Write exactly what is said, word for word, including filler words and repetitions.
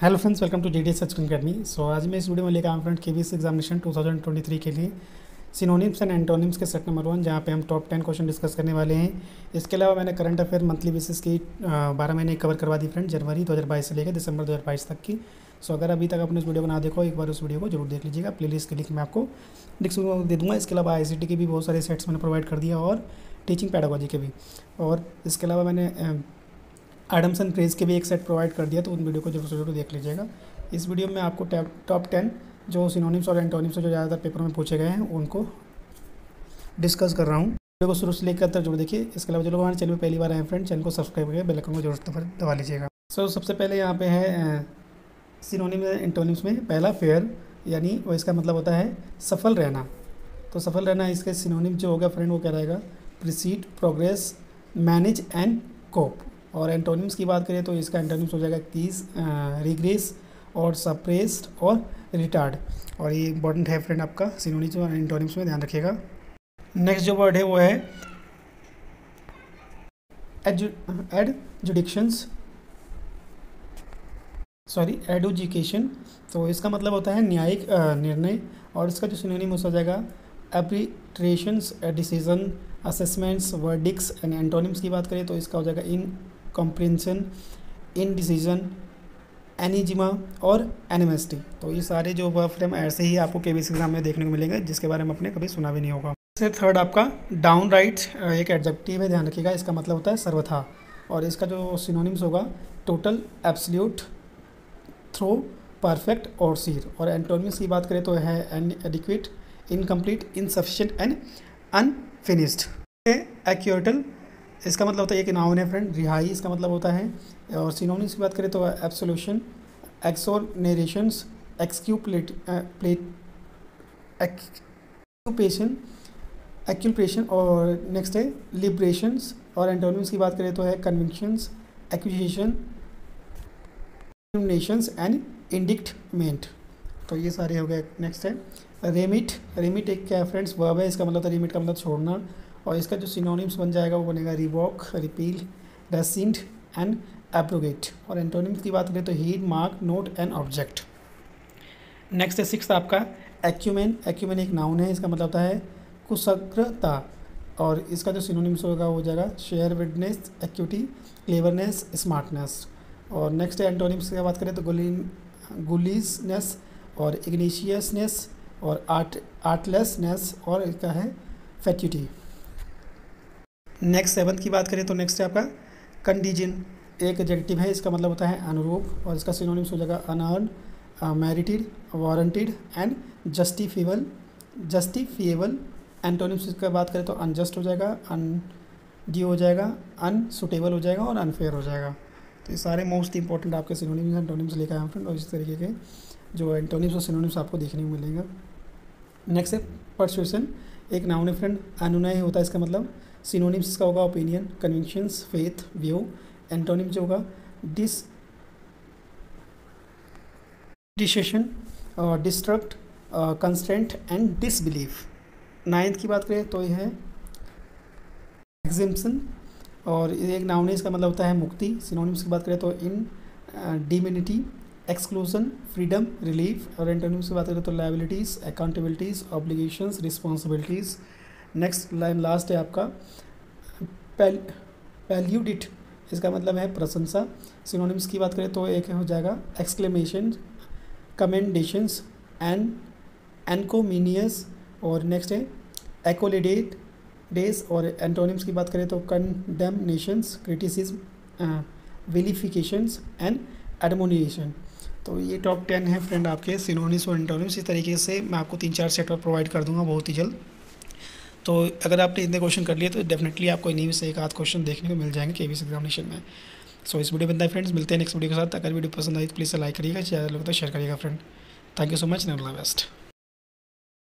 Hello friends, welcome to JDS educational academy. So आज मैं इस वीडियो में लेकर आया फ्रेंड केवीएस एग्जामिनेशन दो हज़ार तेईस के लिए सिनोनिम्स एंड एंटोनिम्स के सेट नंबर वन, जहाँ पे हम टॉप टेन क्वेश्चन डिस्कस करने वाले हैं। इसके अलावा मैंने करंट अफेयर मंथली बेसिस की बारह महीने कवर करवा दी फ्रेंड, जनवरी दो हज़ार बाईस से लेकर दिसंबर दो हज़ार बाईस तक की। सो अगर अभी तक आपने इस वीडियो को ना देखो, एक बार उस वीडियो को जरूर देख लीजिएगा। प्लेलिस्ट के लिंक मैं आपको डिस्क्रिप्शन में दे दूँगा। इसके अलावा आईसीटी के भी बहुत सारे सेट्स मैंने प्रोवाइड कर दिया और टीचिंग पेडागोजी के भी, और इसके अलावा मैंने एडम्स एंड क्रेज के भी एक सेट प्रोवाइड कर दिया, तो उन वीडियो को जरूर जरूर देख लीजिएगा। इस वीडियो में आपको टॉप टेन जो सिनोनिम्स और एंटोनिम्स जो ज़्यादातर पेपर में पूछे गए हैं उनको डिस्कस कर रहा हूँ। वीडियो को शुरू से लेकर तक जरूर देखिए। इसके अलावा जो लोग हमारे चैनल पर पहली बार आए फ्रेंड, चैनल को सब्सक्राइब करके बेल आइकन को जरूर दबा लीजिएगा। सो so, सबसे पहले यहाँ पे है सिनोनिम्स एंड एंटोनिम्स में पहला फेयर, यानी वो इसका मतलब होता है सफल रहना। तो सफल रहना इसके सिनोनिम जो होगा फ्रेंड वो क्या रहेगा, precede, progress, manage and cope. और एंटोनिम्स की बात करें तो इसका एंटोनिम्स हो जाएगा कीस, रिग्रेस और सप्रेस्ड और रिटार्ड। और ये इंपॉर्टेंट है फ्रेंड आपका सिनोनिम्स और एंटोनिम्स में, ध्यान रखिएगा। नेक्स्ट जो वर्ड है वो है एडजुडिक्शंस सॉरी एडुजिकेशन। तो इसका मतलब होता है न्यायिक निर्णय, और इसका जो सिनोनिम्स हो जाएगा arbitrations, decision, assessments, verdicts and antonyms की बात करें तो इसका हो जाएगा इन कॉम्प्रिहेंशन, इनडिसीजन, एनिजिमा और एनिमेस्टी। तो ये सारे जो वर्ड फ्रेम ऐसे ही आपको केवीएस एग्जाम में देखने को मिलेंगे, जिसके बारे में आपने कभी सुना भी नहीं होगा। इससे थर्ड आपका डाउन राइट एक एडजेक्टिव है, ध्यान रखिएगा। इसका मतलब होता है सर्वथा, और इसका जो सिनोनिम्स होगा टोटल, एब्सोल्यूट, थ्रो, परफेक्ट और सीर। और एंटोनिम्स की बात करें तो है inadequate, incomplete, insufficient and unfinished. एक्यूरेटल इसका मतलब होता है, एक नाउन है फ्रेंड, रिहाई इसका मतलब होता है। और सिनोनिम्स की बात करें तो absolution, exonerations, exculpate occupation occupation और नेक्स्ट है लिब्रेशंस। और एंटोनिम्स की बात करें तो है convictions, accusation, accumulations and indictment. तो ये सारे हो गए। नेक्स्ट है रेमिट। रेमिट एक क्या है फ्रेंड्स, वर्ब है। इसका मतलब था रेमिट का मतलब छोड़ना, और इसका जो सिनोनिम्स बन जाएगा वो बनेगा revoke, repeal, rescind and abrogate. और एंटोनिम्स की बात करें तो heed, mark, note and object. Next है सिक्स आपका एक्यूमेन। एक्यूमेन एक नाउन है, इसका मतलब होता है कुशग्रता, और इसका जो सिनोनिम्स होगा वो जाएगा शेयर, विडनेस, एक्यूटी, क्लेवरनेस, स्मार्टनेस। और नेक्स्ट है एंटोनिम्स की बात करें तो गुलिसनेस और इग्निशियसनेस और आर्ट आर्टलेसनेस और इसका है फैट्यूटी। नेक्स्ट सेवन्थ की बात करें तो नेक्स्ट है आपका कंडीजन। एक एडजेक्टिव है, इसका मतलब होता है अनुरूप, और इसका सिनोनिम्स हो जाएगा unearn, merited, warranted and justifiable justifiable antonyms की बात करें तो अनजस्ट हो जाएगा, अनड्यू हो जाएगा, अनसूटेबल हो जाएगा और अनफेयर हो जाएगा। तो ये सारे मोस्ट इंपॉर्टेंट आपके सिनोनिम्स एंटोनिम्स लेकर आए फ्रेंड, और इस तरीके के जो एंटोनिम्स और सिनोनिम्स आपको देखने को मिलेगा। नेक्स्ट है परसुएशन। एक नाउन है फ्रेंड, अनुनय होता है। इसका मतलब सिनोनिम्स इसका होगा opinion, convictions, faith, view. Antonyms जो होगा dis dissension, distrust, constant and disbelief. Ninth की बात करें तो यह है एग्जिम्पशन, और एक नाउन है, इसका मतलब होता है मुक्ति। सिनोनिम्स की बात करें तो indemnity, exclusion, freedom, relief. और एंटोनिम्स की बात करें तो liabilities, accountabilities, obligations, responsibilities. Next line last है आपका पैल्यूडिट, इसका मतलब है प्रशंसा। सिनोनिम्स की बात करें तो एक हो जाएगा एक्सक्लेमेशन, कमेंडेशंस एंड एनकोमिनियस। और नेक्स्ट है एकोलिडेट डेज। और एंटोनिम्स की बात करें तो कंडेमनेशंस, क्रिटिसिज्म, विलिफिकेशंस एंड एडमोनिएशन। तो ये टॉप टेन है फ्रेंड आपके सिनोनिम्स और एंटोनिम्स। इस तरीके से मैं आपको तीन चार सेट और प्रोवाइड कर दूंगा बहुत ही जल्द। तो अगर आपने इतने क्वेश्चन कर लिए तो डेफिनेटली आपको इन्हीं में से एक आध क्वेश्चन देखने को मिल जाएंगे केवीएस एग्जामिनेशन में। सो so, इस वीडियो में इतना फ्रेंड्स, मिलते हैं नेक्स्ट वीडियो के साथ। अगर वीडियो पसंद आई तो प्लीज़ लाइक करिएगा, शेयर लोगों तक शेयर करिएगा friend. Thank you so much, all the best.